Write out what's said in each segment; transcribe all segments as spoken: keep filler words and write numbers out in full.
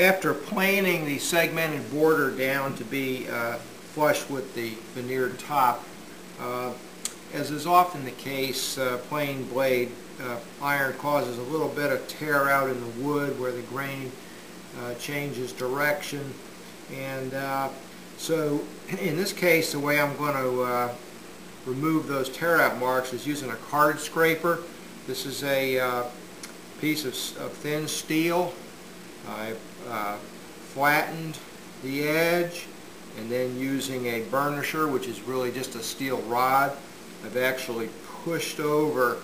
after planing the segmented border down to be uh, flush with the veneered top, uh, as is often the case, uh, plain blade uh, iron causes a little bit of tear out in the wood where the grain uh, changes direction. And uh, so in this case, the way I'm going to uh, remove those tear out marks is using a card scraper. This is a uh, piece of, of thin steel. I uh, flattened the edge, and then using a burnisher, which is really just a steel rod, I've actually pushed over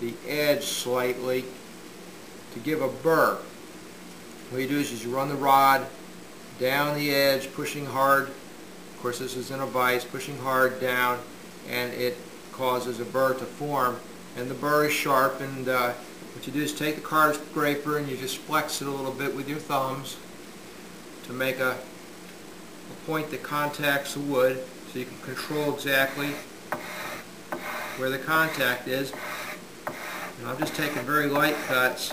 the edge slightly to give a burr. What you do is you run the rod down the edge, pushing hard. Of course, this is in a vise, pushing hard down, and it causes a burr to form. And the burr is sharp, and uh, what you do is take the card scraper and you just flex it a little bit with your thumbs to make a, a point that contacts the wood, so you can control exactly where the contact is. And I'm just taking very light cuts,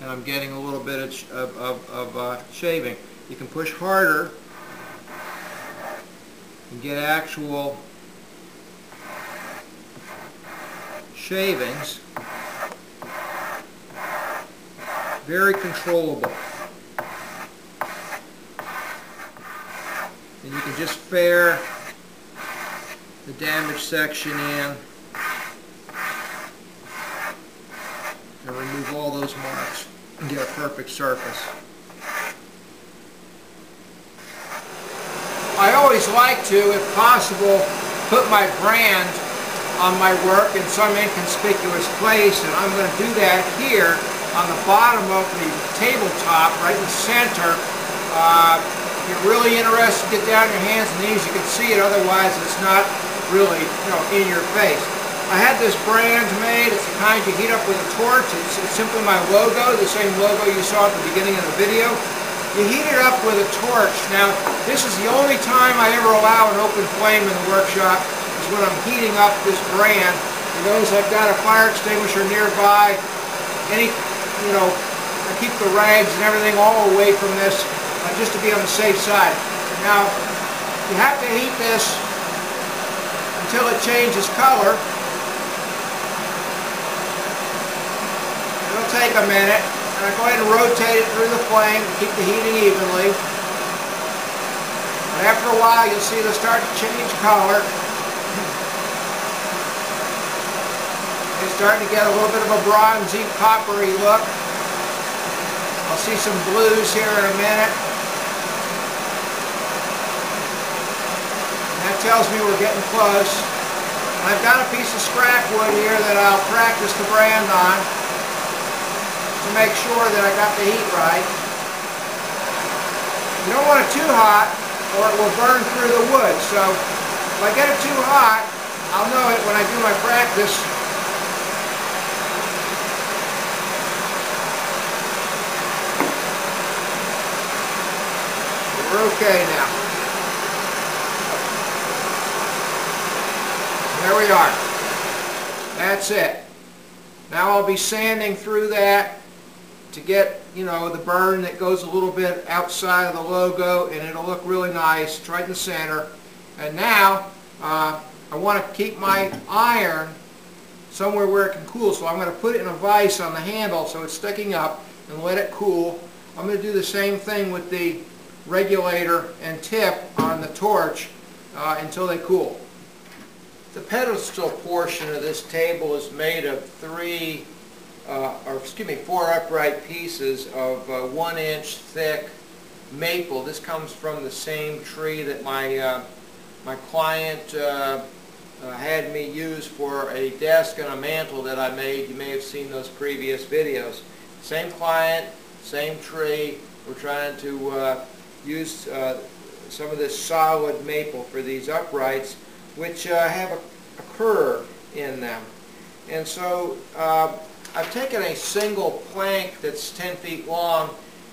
and I'm getting a little bit of, of, of, of uh, shaving. You can push harder and get actual shavings, very controllable. And you can just fare the damaged section in and remove all those marks and get a perfect surface. I always like to, if possible, put my brand on my work in some inconspicuous place, and I'm going to do that here on the bottom of the tabletop, right in the center. Uh, If you're really interested, get down on your hands and knees, you can see it, otherwise it's not really, you know, in your face. I had this brand made. It's the kind you heat up with a torch. It's, it's simply my logo, the same logo you saw at the beginning of the video. You heat it up with a torch. Now, this is the only time I ever allow an open flame in the workshop, is when I'm heating up this brand. For those, I've got a fire extinguisher nearby. Any, you know, I keep the rags and everything all away from this, just to be on the safe side. Now, you have to heat this until it changes color. It'll take a minute, and I go ahead and rotate it through the flame to keep the heating evenly. But after a while, you'll see it'll start to change color. It's starting to get a little bit of a bronzy, coppery look. I'll see some blues here in a minute. That tells me we're getting close. And I've got a piece of scrap wood here that I'll practice the brand on to make sure that I got the heat right. You don't want it too hot or it will burn through the wood. So if I get it too hot, I'll know it when I do my practice. We're okay now. There we are. That's it. Now I'll be sanding through that to get, you know, the burn that goes a little bit outside of the logo, and it'll look really nice. It's right in the center. And now uh, I want to keep my iron somewhere where it can cool, so I'm going to put it in a vise on the handle so it's sticking up and let it cool. I'm going to do the same thing with the regulator and tip on the torch uh, until they cool. The pedestal portion of this table is made of three, uh, or excuse me, four upright pieces of uh, one inch thick maple. This comes from the same tree that my uh, my client uh, uh, had me use for a desk and a mantle that I made. You may have seen those previous videos. Same client, same tree. We're trying to uh, use uh, some of this solid maple for these uprights, which uh, have a, a curve in them. And so uh, I've taken a single plank that's ten feet long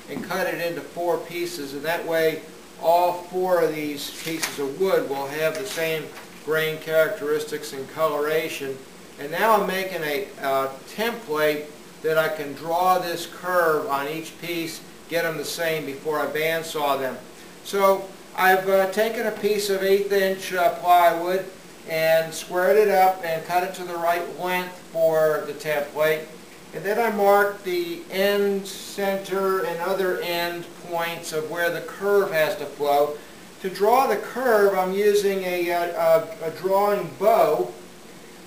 and cut it into four pieces, and that way all four of these pieces of wood will have the same grain characteristics and coloration. And now I'm making a uh, template that I can draw this curve on each piece, get them the same before I bandsaw them. So I've uh, taken a piece of eighth inch uh, plywood and squared it up and cut it to the right length for the template. And then I marked the end, center, and other end points of where the curve has to flow. To draw the curve, I'm using a, a, a drawing bow.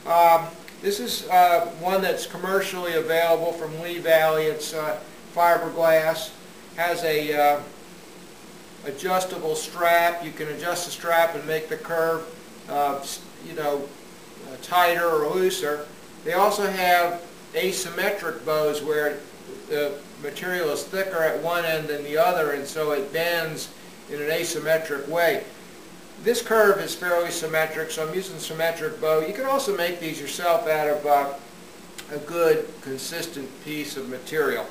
Um, this is uh, one that's commercially available from Lee Valley. It's uh, fiberglass, has a uh, adjustable strap. You can adjust the strap and make the curve uh, you know, tighter or looser. They also have asymmetric bows where the material is thicker at one end than the other, and so it bends in an asymmetric way. This curve is fairly symmetric, so I'm using symmetric bow. You can also make these yourself out of uh, a good consistent piece of material.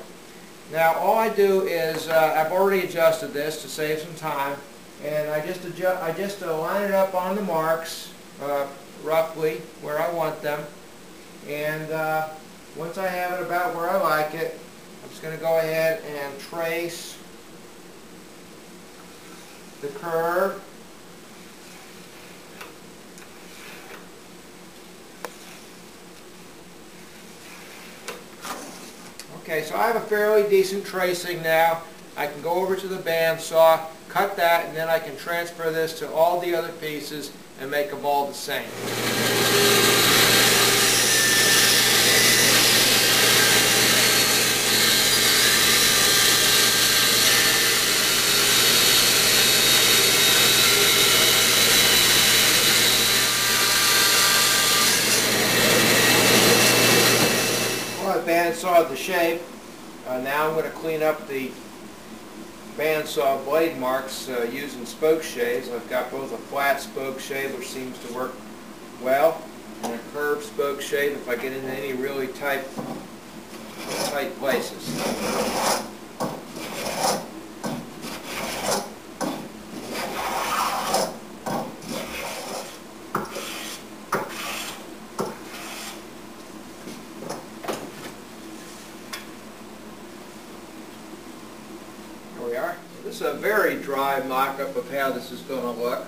Now all I do is, uh, I've already adjusted this to save some time, and I just, adjust, I just uh, line it up on the marks uh, roughly where I want them, and uh, once I have it about where I like it, I'm just going to go ahead and trace the curve. Okay, so I have a fairly decent tracing now. I can go over to the bandsaw, cut that, and then I can transfer this to all the other pieces and make them all the same. Bandsaw the shape. Uh, now I'm going to clean up the bandsaw blade marks uh, using spoke shaves. I've got both a flat spoke shave, which seems to work well, and a curved spoke shave if I get into any really tight, tight places. This is a very dry mock-up of how this is going to look.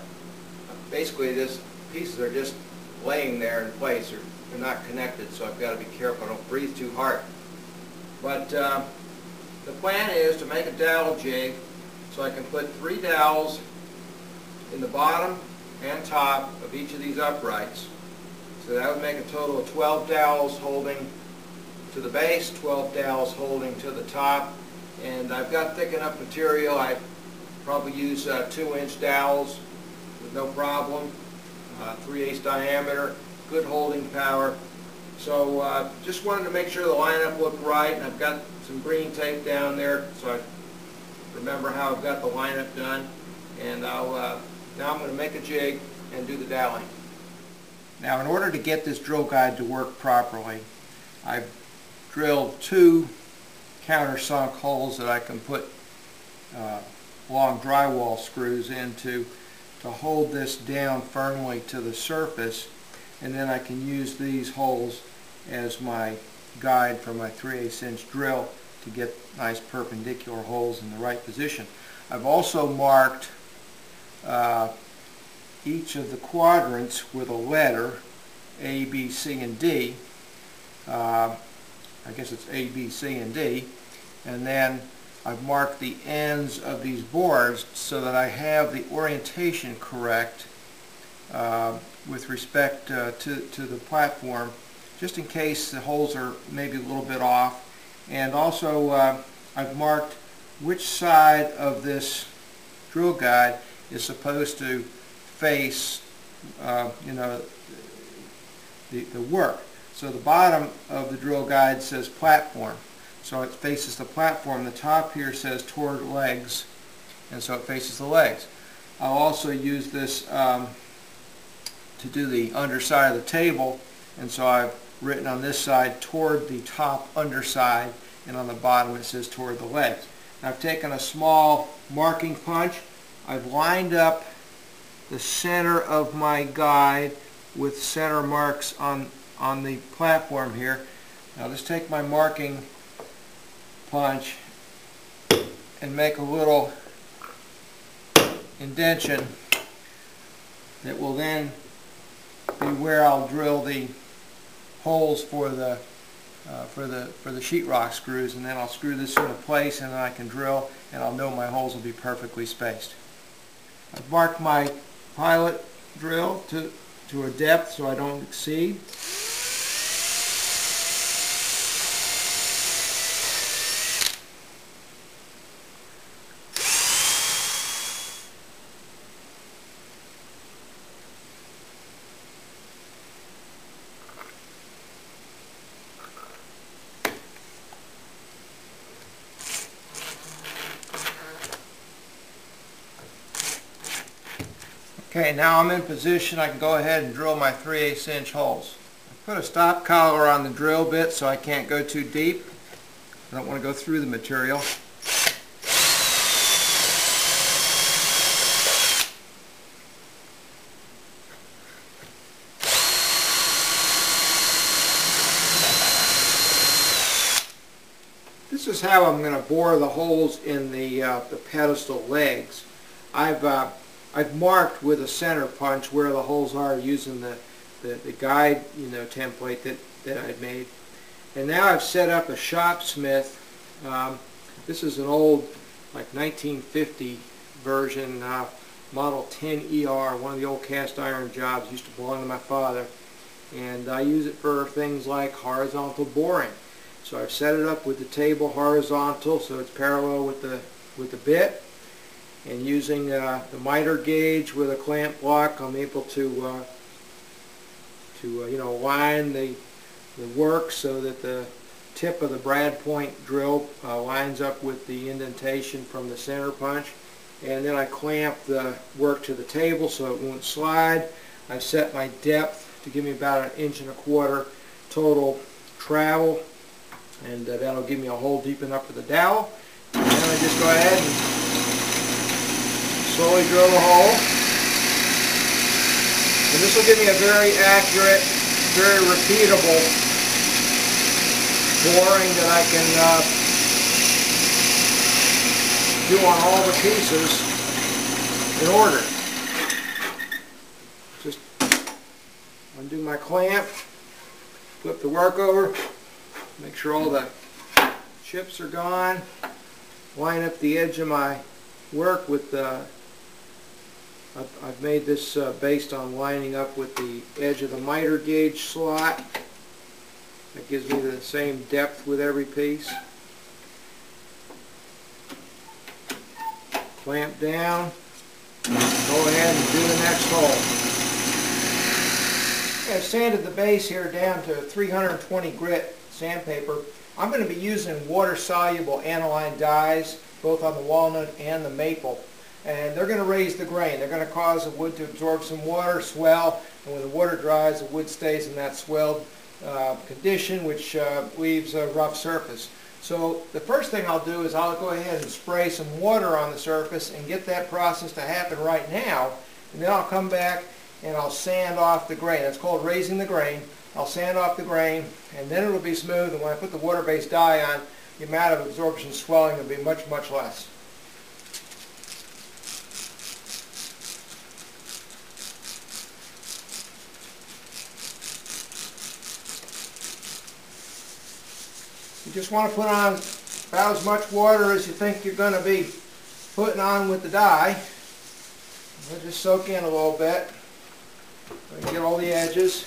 Basically, these pieces are just laying there in place. They're, they're not connected, so I've got to be careful I don't breathe too hard. But uh, the plan is to make a dowel jig so I can put three dowels in the bottom and top of each of these uprights. So that would make a total of twelve dowels holding to the base, twelve dowels holding to the top. And I've got thick enough material. I probably use uh, two inch dowels with no problem, uh, three eighths diameter, good holding power. So uh, just wanted to make sure the lineup looked right, and I've got some green tape down there so I remember how I've got the lineup done. And I'll, uh, now I'm going to make a jig and do the doweling. Now, in order to get this drill guide to work properly, I've drilled two countersunk holes that I can put uh, long drywall screws into to hold this down firmly to the surface, and then I can use these holes as my guide for my three eighths inch drill to get nice perpendicular holes in the right position. I've also marked uh, each of the quadrants with a letter, A, B, C, and D. Uh, I guess it's A, B, C, and D. And then I've marked the ends of these boards so that I have the orientation correct uh, with respect uh, to, to the platform, just in case the holes are maybe a little bit off. And also uh, I've marked which side of this drill guide is supposed to face uh, you know, the, the work. So the bottom of the drill guide says platform, so it faces the platform. The top here says toward legs, and so it faces the legs. I'll also use this um, to do the underside of the table, and so I've written on this side toward the top underside, and on the bottom it says toward the legs. Now, I've taken a small marking punch. I've lined up the center of my guide with center marks on on the platform here. I'll just take my marking punch and make a little indention that will then be where I'll drill the holes for the uh, for the for the sheetrock screws, and then I'll screw this into place, and then I can drill, and I'll know my holes will be perfectly spaced. I've marked my pilot drill to to a depth so I don't exceed. Okay, now I'm in position. I can go ahead and drill my three eighths inch holes. I put a stop collar on the drill bit so I can't go too deep. I don't want to go through the material. This is how I'm going to bore the holes in the, uh, the pedestal legs. I've uh, I've marked with a center punch where the holes are using the, the, the guide, you know, template that, that I'd made. And now I've set up a Shopsmith. Um, this is an old, like nineteen fifty version, uh, Model ten E R, one of the old cast iron jobs, used to belong to my father. And I use it for things like horizontal boring. So I've set it up with the table horizontal so it's parallel with the, with the bit. And using uh, the miter gauge with a clamp block, I'm able to uh, to uh, you know, line the the work so that the tip of the brad point drill uh, lines up with the indentation from the center punch. And then I clamp the work to the table so it won't slide. I've set my depth to give me about an inch and a quarter total travel, and uh, that'll give me a hole deep enough for the dowel. And then I just go ahead and slowly drill the hole, and this will give me a very accurate, very repeatable boring that I can uh, do on all the pieces in order. Just undo my clamp, flip the work over, make sure all the chips are gone, line up the edge of my work with the I've, I've made this uh, based on lining up with the edge of the miter gauge slot. That gives me the same depth with every piece. Clamp down. Go ahead and do the next hole. I've sanded the base here down to three hundred twenty grit sandpaper. I'm going to be using water-soluble aniline dyes, both on the walnut and the maple. And they're going to raise the grain. They're going to cause the wood to absorb some water, swell, and when the water dries, the wood stays in that swelled uh, condition, which uh, leaves a rough surface. So the first thing I'll do is I'll go ahead and spray some water on the surface and get that process to happen right now. And then I'll come back and I'll sand off the grain. It's called raising the grain. I'll sand off the grain, and then it'll be smooth, and when I put the water-based dye on, the amount of absorption swelling will be much, much less. You just want to put on about as much water as you think you're going to be putting on with the dye. We'll just soak in a little bit. Get all the edges.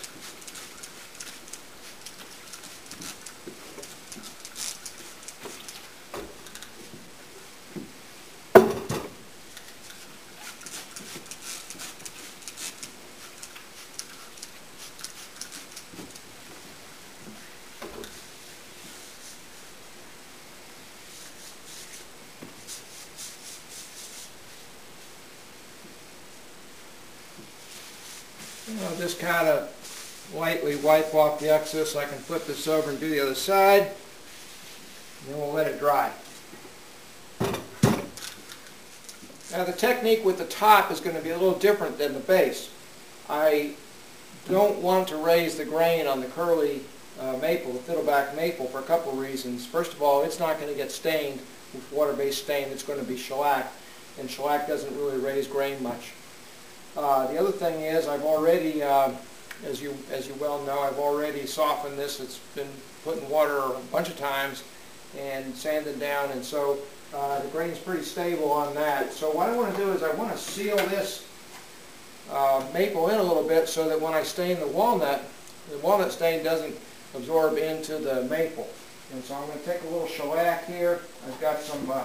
I'll just kind of lightly wipe off the excess. I can flip this over and do the other side, and then we'll let it dry. Now the technique with the top is going to be a little different than the base. I don't want to raise the grain on the curly uh, maple, the fiddleback maple, for a couple reasons. First of all, it's not going to get stained with water-based stain. It's going to be shellac, and shellac doesn't really raise grain much. Uh, the other thing is, I've already, uh, as you as you well know, I've already softened this. It's been put in water a bunch of times and sanded down, and so uh, the grain's pretty stable on that. So what I want to do is I want to seal this uh, maple in a little bit so that when I stain the walnut, the walnut stain doesn't absorb into the maple. And so I'm going to take a little shellac here. I've got some uh,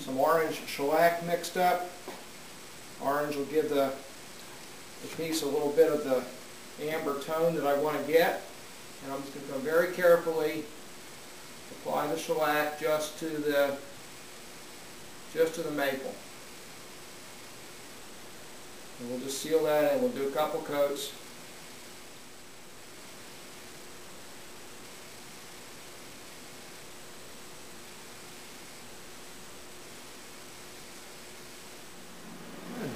some orange shellac mixed up. Orange will give the, the piece a little bit of the amber tone that I want to get. And I'm just going to come very carefully, apply the shellac just to the just to the maple. And we'll just seal that, and we'll do a couple coats.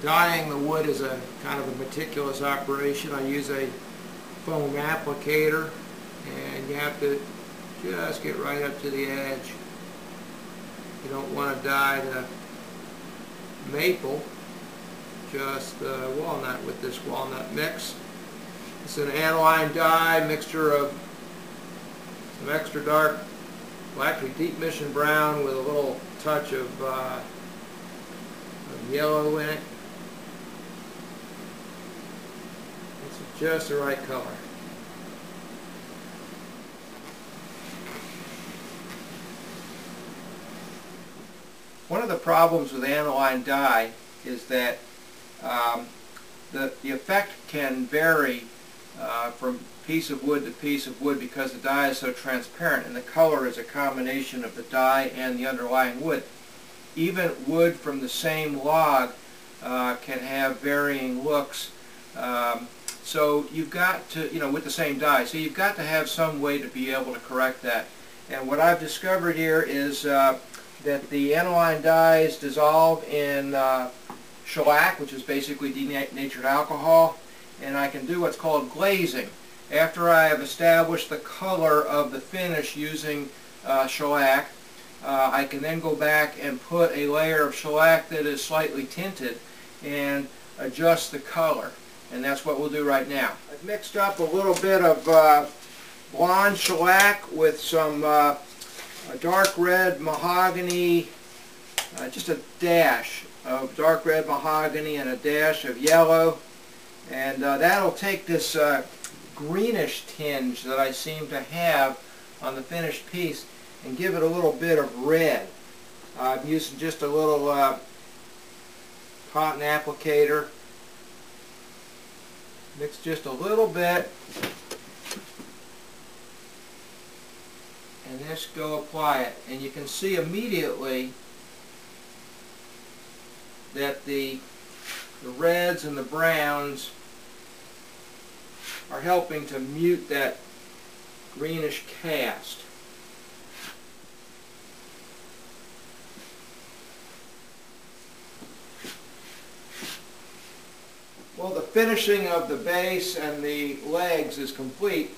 Dyeing the wood is a kind of a meticulous operation. I use a foam applicator, and you have to just get right up to the edge. You don't want to dye the maple, just the walnut with this walnut mix. It's an aniline dye mixture of some extra dark, well, actually deep mission brown with a little touch of, uh, of yellow in it. It's just the right color. One of the problems with aniline dye is that um, the, the effect can vary uh, from piece of wood to piece of wood because the dye is so transparent, and the color is a combination of the dye and the underlying wood. Even wood from the same log uh, can have varying looks. Um, so you've got to, you know, with the same dye, so you've got to have some way to be able to correct that. And what I've discovered here is uh, that the aniline dyes dissolve in uh, shellac, which is basically denatured alcohol, and I can do what's called glazing. After I have established the color of the finish using uh, shellac, uh, I can then go back and put a layer of shellac that is slightly tinted and adjust the color, and that's what we'll do right now. I've mixed up a little bit of uh, blonde shellac with some uh, a dark red mahogany, uh, just a dash of dark red mahogany and a dash of yellow, and uh, that'll take this uh, greenish tinge that I seem to have on the finished piece and give it a little bit of red. Uh, I'm using just a little uh, cotton applicator. Mix just a little bit. And just go apply it, and you can see immediately that the, the reds and the browns are helping to mute that greenish cast. Well, the finishing of the base and the legs is complete.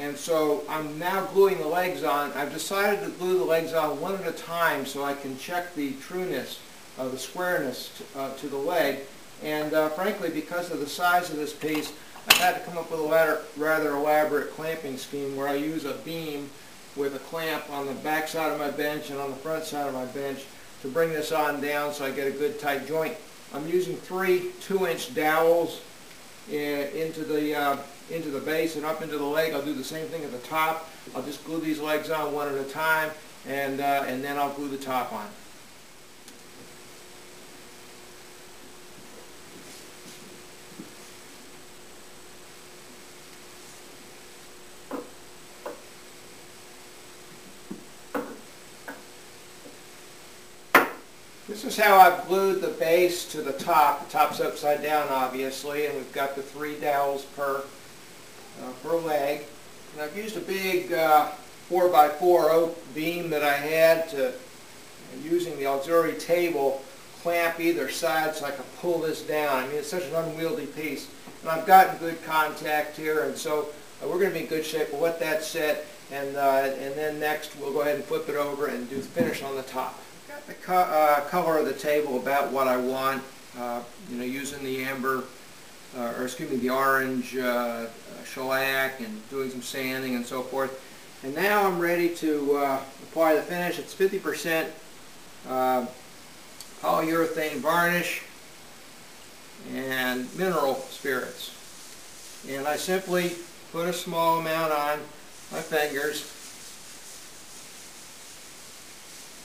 And so I'm now gluing the legs on. I've decided to glue the legs on one at a time so I can check the trueness, uh, the squareness uh, to the leg. And uh, frankly, because of the size of this piece, I've had to come up with a rather elaborate clamping scheme where I use a beam with a clamp on the back side of my bench and on the front side of my bench to bring this on down so I get a good tight joint. I'm using three two-inch dowels into the uh, into the base and up into the leg. I'll do the same thing at the top. I'll just glue these legs on one at a time, and uh, and then I'll glue the top on. This is how I've glued the base to the top. The top's upside down, obviously, and we've got the three dowels per uh, per leg. And I've used a big uh, four by four oak beam that I had to, uh, using the auxiliary table, clamp either side so I can pull this down. I mean, it's such an unwieldy piece. And I've gotten good contact here, and so uh, we're going to be in good shape. We'll let that sit, and uh, and then next we'll go ahead and flip it over and do the finish on the top. Got the co uh, color of the table about what I want. Uh, you know, using the amber, uh, or excuse me, the orange uh, shellac, and doing some sanding and so forth. And now I'm ready to uh, apply the finish. It's fifty percent uh, polyurethane varnish and mineral spirits. And I simply put a small amount on my fingers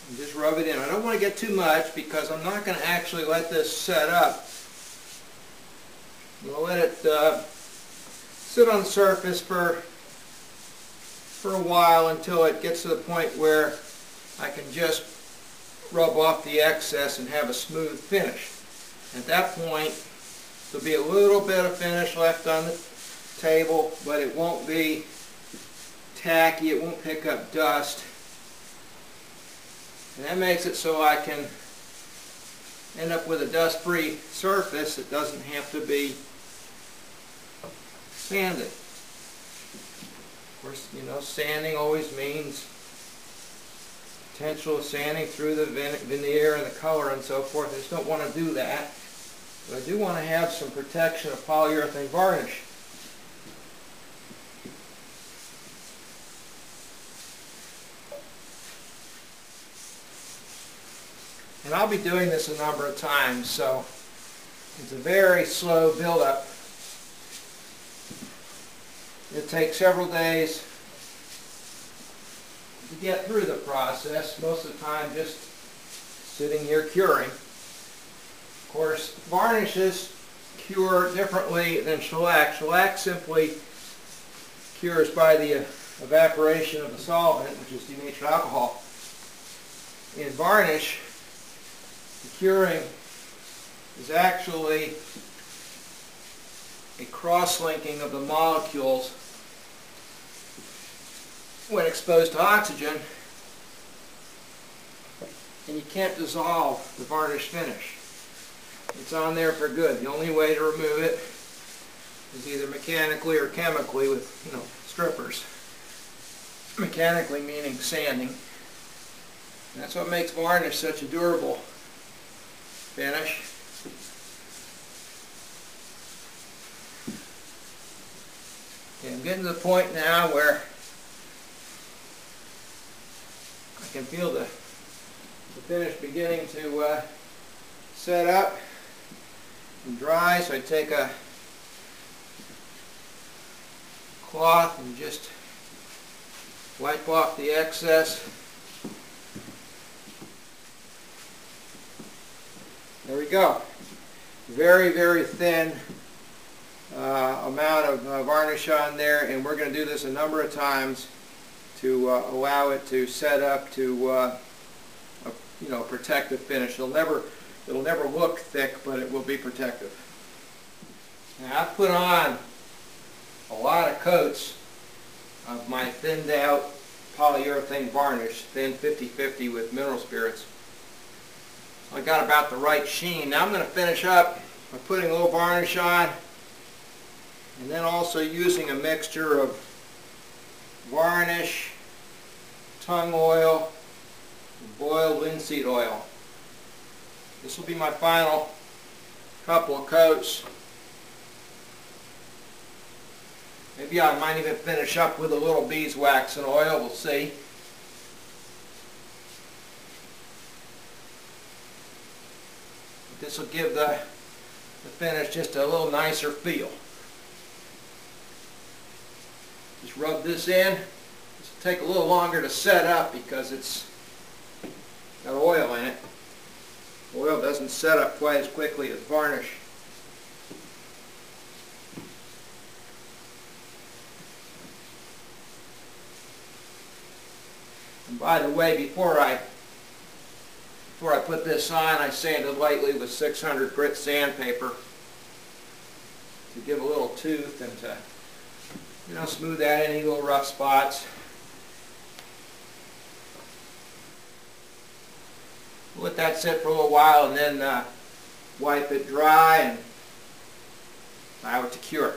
and just rub it in. I don't want to get too much because I'm not going to actually let this set up. I'm going to let it uh, sit on the surface for for a while until it gets to the point where I can just rub off the excess and have a smooth finish. At that point, there'll be a little bit of finish left on the table, but it won't be tacky, it won't pick up dust. And that makes it so I can end up with a dust-free surface that doesn't have to be sanded. Of course, you know, sanding always means potential of sanding through the veneer and the color and so forth. I just don't want to do that. But I do want to have some protection of polyurethane varnish. And I'll be doing this a number of times, so it's a very slow buildup. It takes several days to get through the process, most of the time just sitting here curing. Of course, varnishes cure differently than shellac. Shellac simply cures by the evaporation of the solvent, which is denatured alcohol. In varnish, the curing is actually a cross-linking of the molecules when exposed to oxygen, and you can't dissolve the varnish finish. It's on there for good. The only way to remove it is either mechanically or chemically with, you know, strippers. Mechanically meaning sanding. And that's what makes varnish such a durable finish. Okay, I'm getting to the point now where I can feel the, the finish beginning to uh, set up and dry, so I take a cloth and just wipe off the excess. There we go. Very, very thin uh, amount of uh, varnish on there, and we're going to do this a number of times to uh, allow it to set up to, uh, a, you know, protective finish. It'll never, it'll never look thick, but it will be protective. Now I put on a lot of coats of my thinned out polyurethane varnish, thin fifty fifty with mineral spirits. I got about the right sheen. Now I'm going to finish up by putting a little varnish on and then also using a mixture of varnish, tung oil, and boiled linseed oil. This will be my final couple of coats. Maybe I might even finish up with a little beeswax and oil, we'll see. This will give the, the finish just a little nicer feel. Just rub this in. This will take a little longer to set up because it's got oil in it. Oil doesn't set up quite as quickly as varnish. And by the way, before I Before I put this on, I sanded lightly with six hundred grit sandpaper to give a little tooth and to, you know, smooth out any little rough spots. Let that sit for a little while and then uh, wipe it dry and allow it to cure.